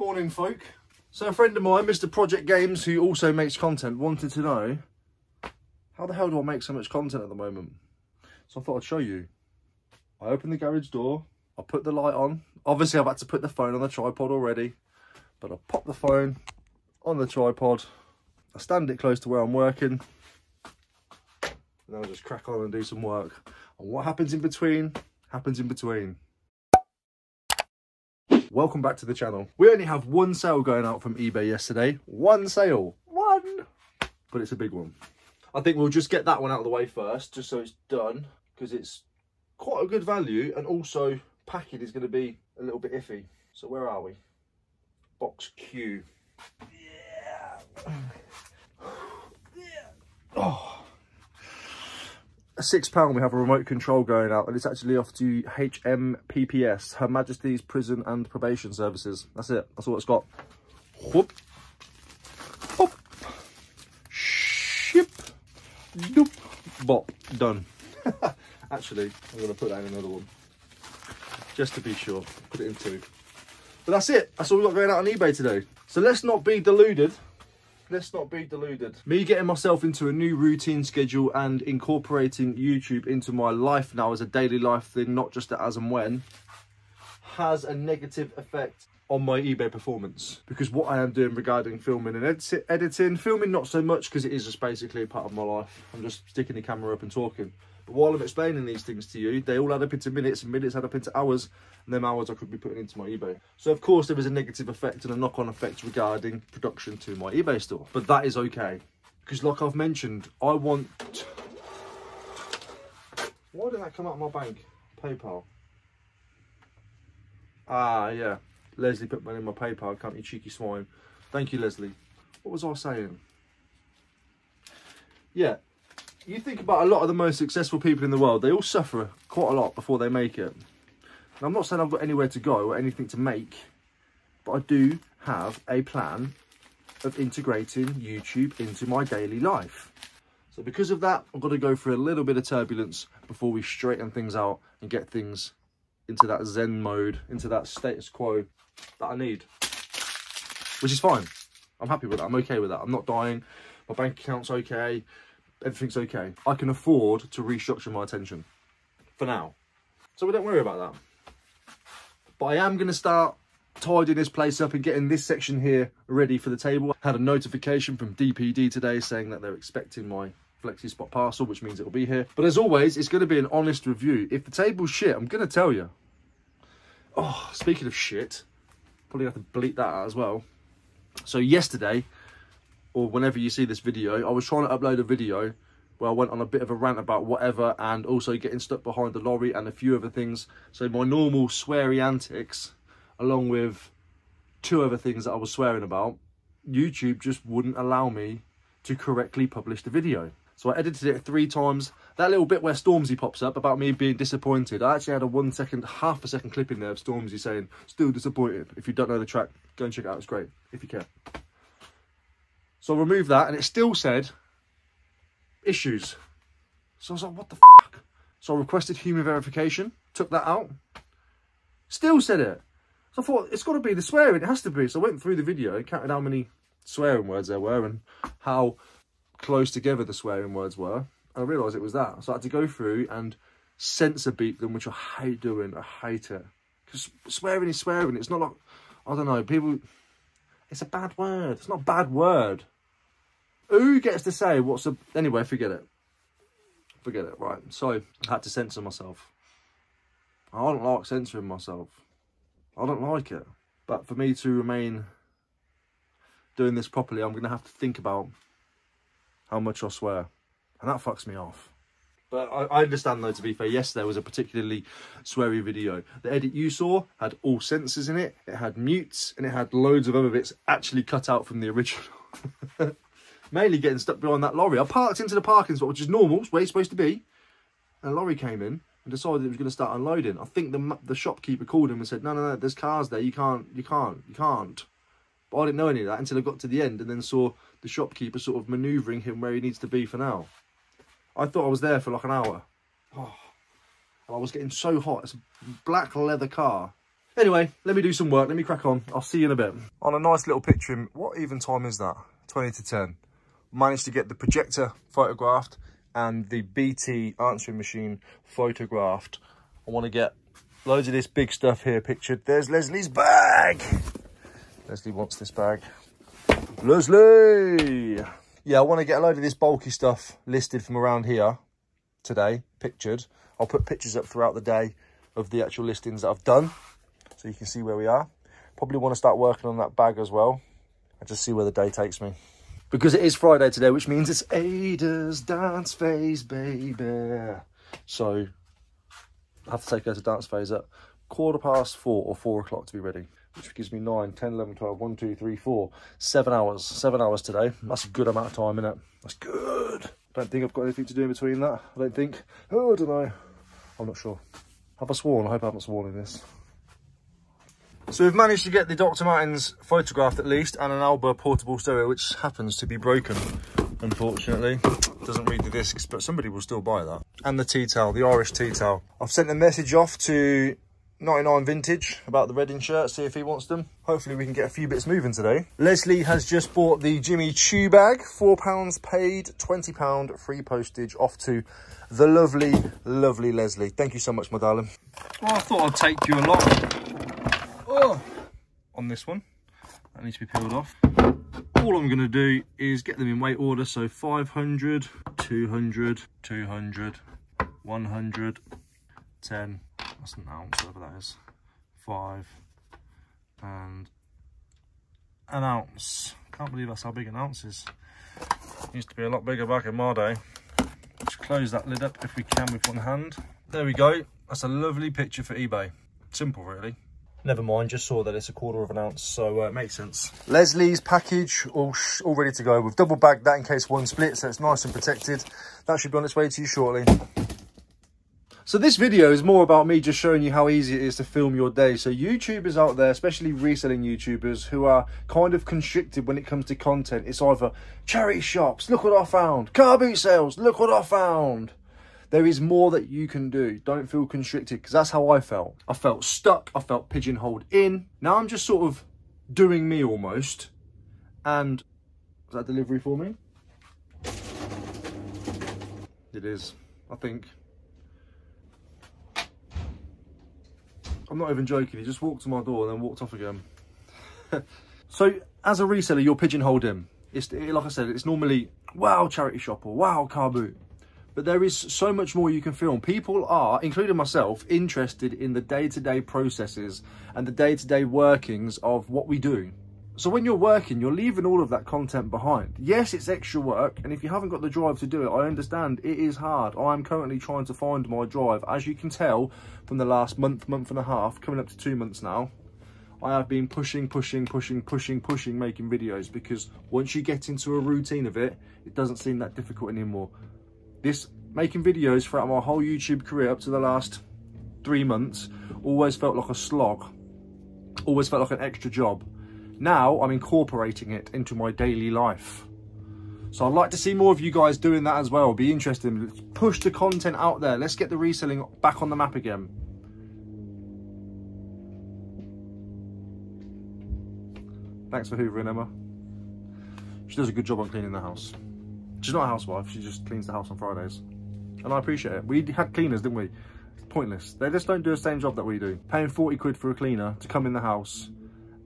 Morning, folk. So a friend of mine, Mr. Project Games, who also makes content, wanted to know how the hell do I make so much content at the moment? So I thought I'd show you. I opened the garage door, I put the light on. Obviously, I've had to put the phone on the tripod already, but I popped the phone on the tripod. I stand it close to where I'm working, and I'll just crack on and do some work. And what happens in between, happens in between. Welcome back to the channel. We only have one sale going out from eBay yesterday. One sale, one, but it's a big one. I think we'll just get that one out of the way first, just so it's done, because it's quite a good value, and also packing is going to be a little bit iffy. So where are we? Box Q. Yeah. Oh. £6 we have a remote control going out, and it's actually off to HMPPS, Her Majesty's Prison and Probation Services. That's it, that's all it's got. Whoop, hop, ship, doop, bop, done. Actually, I'm going to put that in another one, just to be sure, put it in two. But that's it, that's all we've got going out on eBay today. So let's not be deluded. Let's not be deluded. Me getting myself into a new routine schedule and incorporating YouTube into my life now as a daily life thing, not just as and when, has a negative effect on my eBay performance. Because what I am doing regarding filming and editing, filming not so much because it is just basically a part of my life. I'm just sticking the camera up and talking. But while I'm explaining these things to you, they all add up into minutes, and minutes add up into hours, and them hours I could be putting into my eBay. So of course there is a negative effect and a knock-on effect regarding production to my eBay store. But that is okay, because like I've mentioned, I want... Why did that come out of my bank? PayPal. Ah, yeah. Leslie put money in my PayPal, can't you cheeky swine? Thank you, Leslie. What was I saying? Yeah. You think about a lot of the most successful people in the world, they all suffer quite a lot before they make it. And I'm not saying I've got anywhere to go or anything to make, but I do have a plan of integrating YouTube into my daily life. So because of that, I've got to go through a little bit of turbulence before we straighten things out and get things into that zen mode, into that status quo that I need, which is fine. I'm happy with that. I'm okay with that. I'm not dying. My bank account's okay. Everything's okay. I can afford to restructure my attention for now. So we don't worry about that. But I am going to start tidying this place up and getting this section here ready for the table. I had a notification from DPD today saying that they're expecting my FlexiSpot parcel, which means it'll be here. But as always, it's going to be an honest review. If the table's shit, I'm going to tell you. Oh, speaking of shit, probably have to bleep that out as well. So yesterday, or whenever you see this video, I was trying to upload a video where I went on a bit of a rant about whatever, and also getting stuck behind the lorry and a few other things. So my normal sweary antics, along with two other things that I was swearing about, YouTube just wouldn't allow me to correctly publish the video. So I edited it 3 times. That little bit where Stormzy pops up about me being disappointed, I actually had a 1 second, half a second clip in there of Stormzy saying, "Still disappointed." If you don't know the track, go and check it out. It's great, if you care. So I removed that, and it still said issues. So I was like, what the fuck? So I requested human verification, took that out, still said it. So I thought, it's got to be the swearing, it has to be. So I went through the video and counted how many swearing words there were and how close together the swearing words were. And I realised it was that. So I had to go through and censor beep them, which I hate doing. I hate it. Because swearing is swearing. It's not like, I don't know, people... It's a bad word. It's not a bad word. Who gets to say what's a... Anyway, forget it. Forget it, right. So, I had to censor myself. I don't like censoring myself. I don't like it. But for me to remain doing this properly, I'm going to have to think about how much I swear. And that fucks me off. But I understand, though, to be fair, yesterday was a particularly sweary video. The edit you saw had all censors in it, it had mutes, and it had loads of other bits actually cut out from the original. Mainly getting stuck behind that lorry. I parked into the parking spot, which is normal, it's where it's supposed to be. And a lorry came in and decided it was going to start unloading. I think the shopkeeper called him and said, no, there's cars there, you can't. But I didn't know any of that until I got to the end and then saw the shopkeeper sort of manoeuvring him where he needs to be for now. I thought I was there for like an hour. Oh, and I was getting so hot. It's a black leather car. Anyway, let me do some work. Let me crack on. I'll see you in a bit. On a nice little picture in, what even time is that? 20 to 10. Managed to get the projector photographed and the BT answering machine photographed. I want to get loads of this big stuff here pictured. There's Leslie's bag. Leslie wants this bag. Leslie! Yeah, I want to get a load of this bulky stuff listed from around here today, pictured. I'll put pictures up throughout the day of the actual listings that I've done, so you can see where we are. Probably want to start working on that bag as well. I just see where the day takes me. Because it is Friday today, which means it's Ada's dance phase, baby. So I have to take her to dance phase at 4:15 or 4 o'clock to be ready, which gives me 9, 10, 11, 12, 1, 2, 3, 4, 7 hours. 7 hours today. That's a good amount of time, innit? That's good. I don't think I've got anything to do in between that. I don't think. Oh, I don't know. I'm not sure. Have I sworn? I hope I haven't sworn in this. So we've managed to get the Dr. Martens photographed at least, and an Alba portable stereo, which happens to be broken, unfortunately. Doesn't read the discs, but somebody will still buy that. And the tea towel, the Irish tea towel. I've sent a message off to 99 Vintage about the Reading shirt, see if he wants them. Hopefully we can get a few bits moving today. Leslie has just bought the Jimmy Choo bag, £4 paid, £20 free postage off to the lovely, lovely Leslie. Thank you so much, my darling. Well, I thought I'd take you along. Oh, on this one that needs to be peeled off. All I'm gonna do is get them in weight order, so 500, 200, 200, 100, 10, that's an ounce, whatever that is, 5 and an ounce. Can't believe that's how big an ounce is. It used to be a lot bigger back in my day. Let's close that lid up if we can with one hand. There we go. That's a lovely picture for eBay. Simple, really. Never mind, just saw that it's a 1/4 ounce, so it makes sense. Leslie's package, all ready to go. We've double bagged that in case one splits, so it's nice and protected. That should be on its way to you shortly. So this video is more about me just showing you how easy it is to film your day. So YouTubers out there, especially reselling YouTubers, who are kind of constricted when it comes to content. It's either charity shops, look what I found. Car boot sales, look what I found. There is more that you can do. Don't feel constricted, because that's how I felt. I felt stuck. I felt pigeonholed in. Now I'm just sort of doing me almost. And is that delivery for me? It is, I think. I'm not even joking. He just walked to my door and then walked off again. So as a reseller, you're pigeonholed in. Like I said, it's normally, wow, charity shop or wow, car boot. But there is so much more you can film. People are, including myself, interested in the day-to-day processes and the day-to-day workings of what we do. So when you're working, you're leaving all of that content behind. Yes, it's extra work. And if you haven't got the drive to do it, I understand it is hard. I'm currently trying to find my drive. As you can tell from the last month, month and a half, coming up to 2 months now, I have been pushing, making videos, because once you get into a routine of it, it doesn't seem that difficult anymore. This making videos throughout my whole YouTube career up to the last 3 months always felt like a slog, always felt like an extra job. Now I'm incorporating it into my daily life. So I'd like to see more of you guys doing that as well. Be interesting. Let's push the content out there. Let's get the reselling back on the map again. Thanks for hoovering, Emma. She does a good job on cleaning the house. She's not a housewife, she just cleans the house on Fridays. And I appreciate it. We had cleaners, didn't we? It's pointless. They just don't do the same job that we do. Paying 40 quid for a cleaner to come in the house,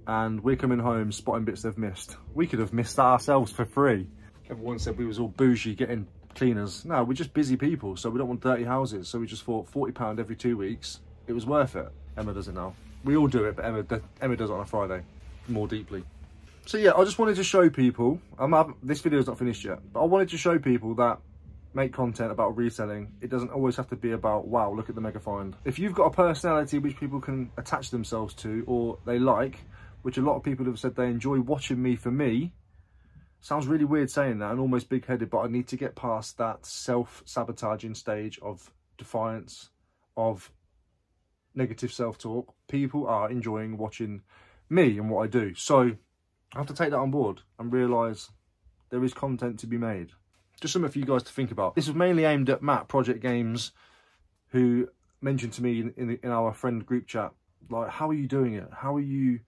and we're coming home spotting bits they've missed. We could have missed that ourselves for free. Everyone said we was all bougie getting cleaners. No, we're just busy people, so we don't want dirty houses. So we just thought £40 every 2 weeks, it was worth it. Emma does it now. We all do it, but Emma does it on a Friday more deeply. So yeah, I just wanted to show people, this video's not finished yet, but I wanted to show people that make content about reselling. It doesn't always have to be about, wow, look at the mega find. If you've got a personality which people can attach themselves to, or they like, which a lot of people have said they enjoy watching me for me, sounds really weird saying that and almost big-headed, but I need to get past that self-sabotaging stage of defiance, of negative self-talk. People are enjoying watching me and what I do. So I have to take that on board and realise there is content to be made. Just something for you guys to think about. This was mainly aimed at Matt, Project Games, who mentioned to me in our friend group chat, Like, how are you doing it? How are you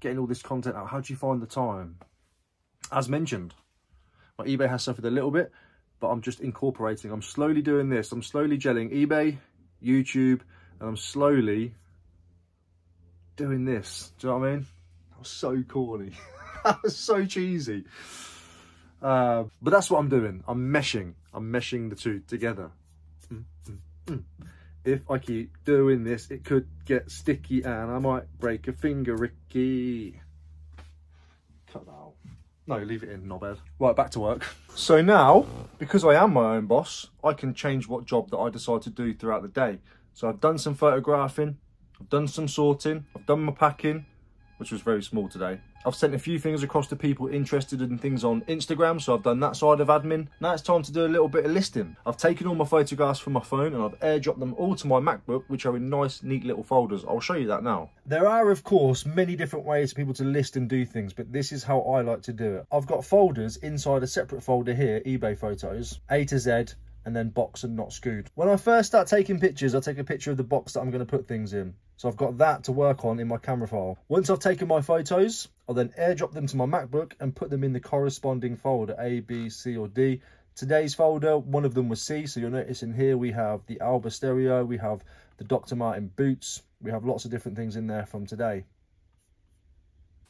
getting all this content out? How do you find the time? As mentioned, my eBay has suffered a little bit, but I'm just incorporating. I'm slowly doing this. I'm slowly gelling eBay, YouTube, and I'm slowly doing this. Do you know what I mean? That was so corny. That was so cheesy. But that's what I'm doing. I'm meshing the two together. If I keep doing this, it could get sticky and I might break a finger, Ricky. Cut that out. No, leave it in, knobhead. Right, back to work. So now, because I am my own boss, I can change what job that I decide to do throughout the day. So I've done some photographing, I've done some sorting, I've done my packing, which was very small today. I've sent a few things across to people interested in things on Instagram, so I've done that side of admin. Now it's time to do a little bit of listing. I've taken all my photographs from my phone and I've airdropped them all to my MacBook, which are in nice, neat little folders. I'll show you that now. There are, of course, many different ways for people to list and do things, but this is how I like to do it. I've got folders inside a separate folder here, eBay photos, A to Z, and then box and not scoot. When I first start taking pictures, I take a picture of the box that I'm going to put things in. So I've got that to work on in my camera file. Once I've taken my photos, I'll then airdrop them to my MacBook and put them in the corresponding folder, A, B, C, or D. Today's folder, one of them was C, so you'll notice in here we have the Alba stereo, we have the Dr. Martens boots, we have lots of different things in there from today.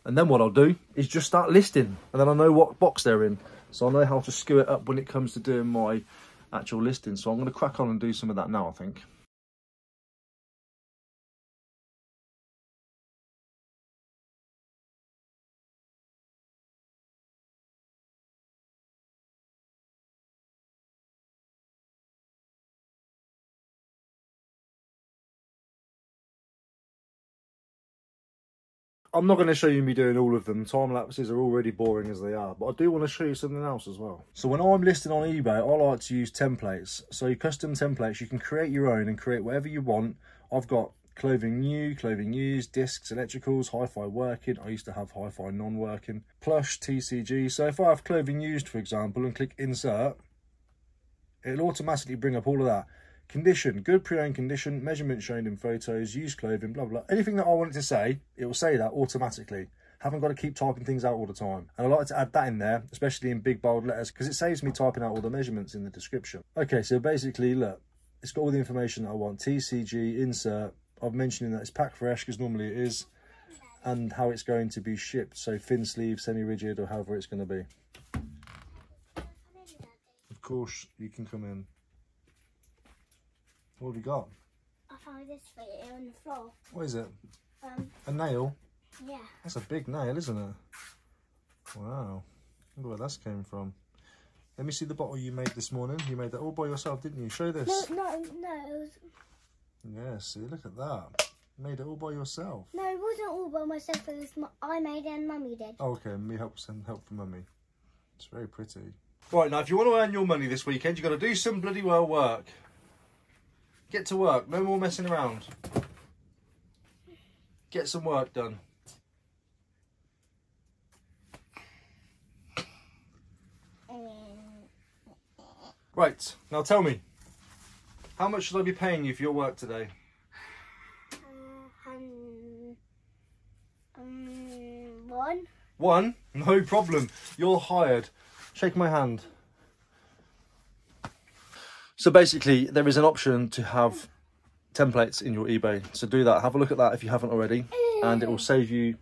And then what I'll do is just start listing, and then I know what box they're in. So I know how to skew it up when it comes to doing my actual listing, so I'm going to crack on and do some of that now, I think. I'm not going to show you me doing all of them. Time lapses are already boring as they are, but I do want to show you something else as well. So when I'm listing on eBay, I like to use templates. So custom templates, you can create your own and create whatever you want. I've got clothing new, clothing used, discs, electricals, hi-fi working. I used to have hi-fi non-working, plush, TCG. So if I have clothing used, for example, and click insert, it'll automatically bring up all of that. Condition, good pre-owned condition, measurement shown in photos, used clothing, blah, blah. Anything that I want it to say, it will say that automatically. Haven't got to keep typing things out all the time. And I like to add that in there, especially in big, bold letters, because it saves me typing out all the measurements in the description. Okay, so basically, look, it's got all the information that I want. TCG, insert. I've mentioned that it's pack fresh, because normally it is, and how it's going to be shipped. So thin sleeve, semi-rigid, or however it's going to be. Of course, you can come in. What have you got? I found this for you on the floor. What is it? A nail? Yeah. That's a big nail, isn't it? Wow. I wonder where that came from. Let me see the bottle you made this morning. You made that all by yourself, didn't you? Show this. No. Yeah, see, look at that. You made it all by yourself. No, it wasn't all by myself. It was I made it and Mummy did. Oh, okay, me helps and help for Mummy. It's very pretty. Right, now if you want to earn your money this weekend, you've got to do some bloody well work. Get to work, no more messing around. Get some work done. Right, now tell me, how much should I be paying you for your work today? One. One? No problem, you're hired. Shake my hand. So basically, there is an option to have templates in your eBay. So do that. Have a look at that if you haven't already. And it will save you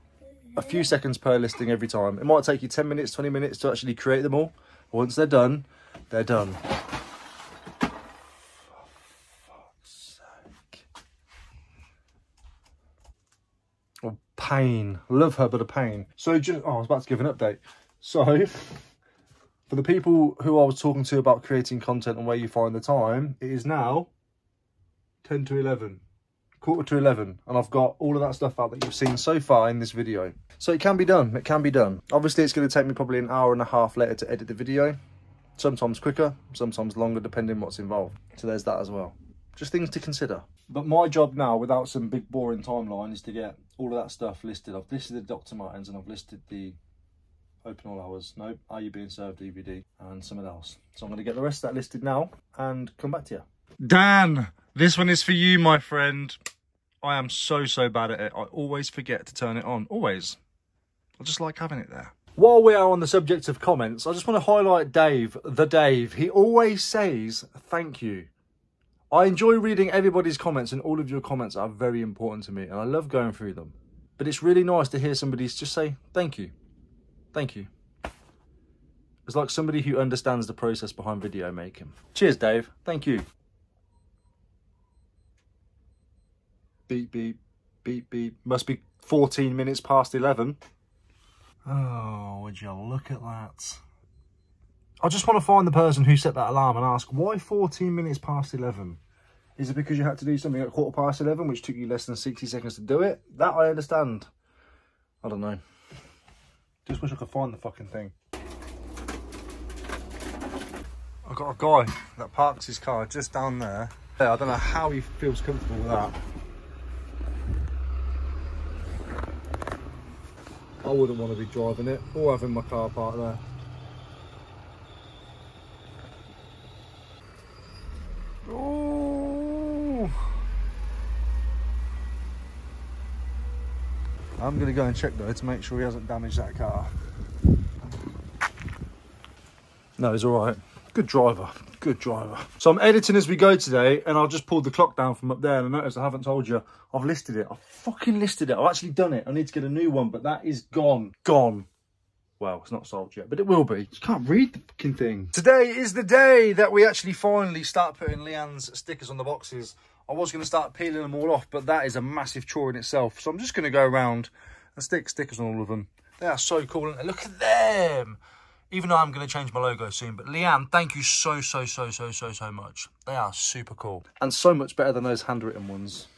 a few seconds per listing every time. It might take you 10 minutes, 20 minutes to actually create them all. Once they're done, they're done. For fuck's sake. Oh, pain. Love her, but a pain. So just... Oh, I was about to give an update. So... For the people who I was talking to about creating content and where you find the time, it is now 10 to 11, quarter to 11. And I've got all of that stuff out that you've seen so far in this video. So it can be done. It can be done. Obviously, it's going to take me probably an hour and a half later to edit the video. Sometimes quicker, sometimes longer, depending on what's involved. So there's that as well. Just things to consider. But my job now, without some big boring timeline, is to get all of that stuff listed. I've listed the Dr. Martens and I've listed the... Open all hours. Nope. Are you being served DVD and something else? So I'm going to get the rest of that listed now and come back to you. Dan, this one is for you, my friend. I am so bad at it. I always forget to turn it on, always. I just like having it there. While we are on the subject of comments, I just want to highlight Dave, the Dave. He always says, thank you. I enjoy reading everybody's comments, and all of your comments are very important to me, and I love going through them. But it's really nice to hear somebody just say, thank you. Thank you. It's like somebody who understands the process behind video making. Cheers, Dave. Thank you. Beep, beep, beep, beep. Must be 14 minutes past 11. Oh, would you look at that. I just want to find the person who set that alarm and ask, why 14 minutes past 11? Is it because you had to do something at 11:15, which took you less than 60 seconds to do it? That I understand. I don't know. Just wish I could find the fucking thing. I've got a guy that parks his car just down there. Yeah, I don't know how he feels comfortable with that. I wouldn't want to be driving it or having my car parked there. Oh! I'm going to go and check though to make sure he hasn't damaged that car. No, he's alright. Good driver, good driver. So I'm editing as we go today, and I've just pulled the clock down from up there, and I noticed I haven't told you I've listed it. I've fucking listed it. I've actually done it. I need to get a new one, but that is gone. Gone. Well, it's not sold yet, but it will be. You can't read the fucking thing. Today is the day that we actually finally start putting Leanne's stickers on the boxes. I was going to start peeling them all off, but that is a massive chore in itself. So I'm just going to go around and stick stickers on all of them. They are so cool. And look at them. Even though I'm going to change my logo soon. But Leanne, thank you so much. They are super cool. And so much better than those handwritten ones.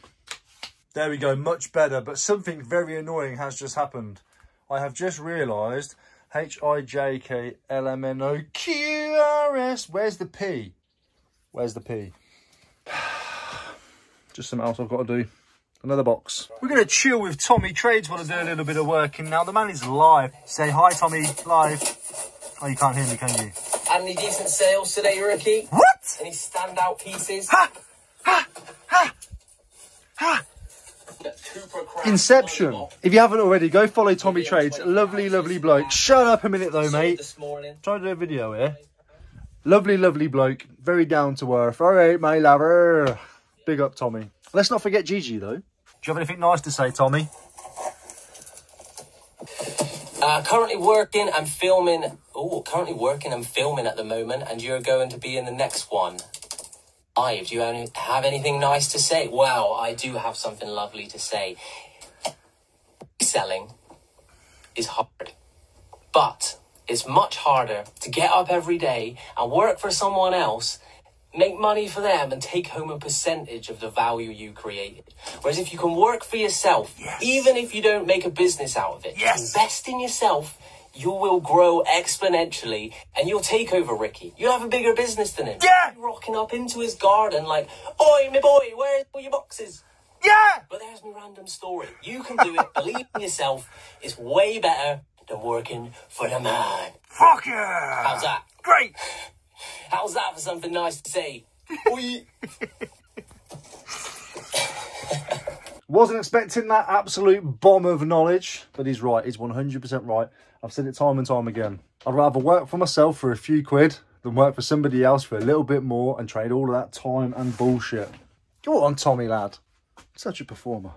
There we go. Much better. But something very annoying has just happened. I have just realised H-I-J-K-L-M-N-O-Q-R-S. Where's the P? Where's the P? Just something else I've got to do. Another box. We're going to chill with Tommy Trades while I do a little bit of working now. The man is live. Say hi, Tommy. Live. Oh, you can't hear me, can you? Any decent sales today, Ricky? What? Any standout pieces? Ha! Ha! Ha! Ha! Inception. If you haven't already, go follow Tommy Trades. Lovely bloke. Shut up a minute though, mate. Trying to do a video here. Lovely bloke. Very down to earth. All right, my lover. Big up, Tommy. Let's not forget Gigi, though. Do you have anything nice to say, Tommy? Currently working and filming. Oh, currently working and filming at the moment, and you're going to be in the next one. Ive, do you have anything nice to say? Well, I do have something lovely to say. Selling is hard, but it's much harder to get up every day and work for someone else, make money for them, and take home a percentage of the value you created. Whereas if you can work for yourself, yes, even if you don't make a business out of it, yes, invest in yourself, you will grow exponentially and you'll take over Ricky. You'll have a bigger business than him. Yeah! Rocking up into his garden like, oi, my boy, where's all your boxes? Yeah! But there's my random story. You can do it. Believe in yourself. It's way better than working for the man. Fuck yeah! How's that? Great! How's that for something nice to say? Wasn't expecting that absolute bomb of knowledge, but he's right. He's 100% right. I've said it time and time again. I'd rather work for myself for a few quid than work for somebody else for a little bit more and trade all of that time and bullshit. Go on, Tommy, lad. Such a performer.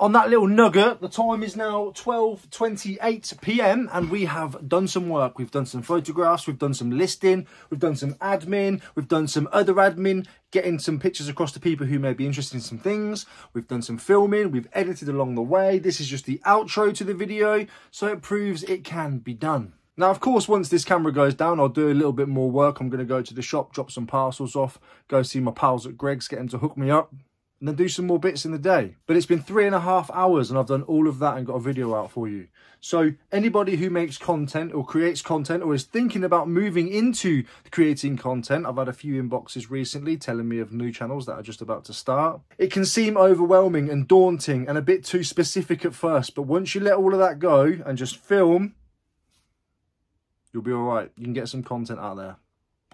On that little nugget, the time is now 12:28 p.m. and we have done some work. We've done some photographs, we've done some listing, we've done some admin, we've done some other admin, getting some pictures across to people who may be interested in some things. We've done some filming, we've edited along the way. This is just the outro to the video, so it proves it can be done. Now, of course, once this camera goes down, I'll do a little bit more work. I'm going to go to the shop, drop some parcels off, go see my pals at Gregg's, get them to hook me up, and then do some more bits in the day. But it's been 3.5 hours and I've done all of that and got a video out for you. So anybody who makes content or creates content or is thinking about moving into creating content, I've had a few inboxes recently telling me of new channels that are just about to start. It can seem overwhelming and daunting and a bit too specific at first, but once you let all of that go and just film, you'll be all right. You can get some content out there.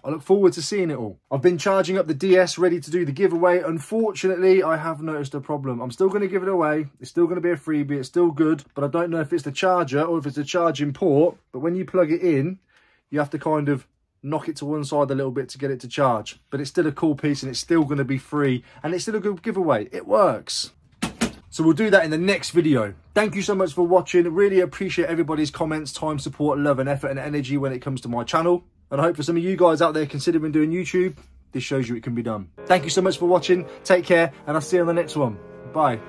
I look forward to seeing it all. I've been charging up the DS ready to do the giveaway. Unfortunately, I have noticed a problem. I'm still going to give it away. It's still going to be a freebie. It's still good, but I don't know if it's the charger or if it's the charging port. But when you plug it in, you have to kind of knock it to one side a little bit to get it to charge. But it's still a cool piece and it's still going to be free and it's still a good giveaway. It works. So we'll do that in the next video. Thank you so much for watching. Really appreciate everybody's comments, time, support, love and effort and energy when it comes to my channel. And I hope for some of you guys out there considering doing YouTube, this shows you it can be done. Thank you so much for watching. Take care and I'll see you on the next one. Bye.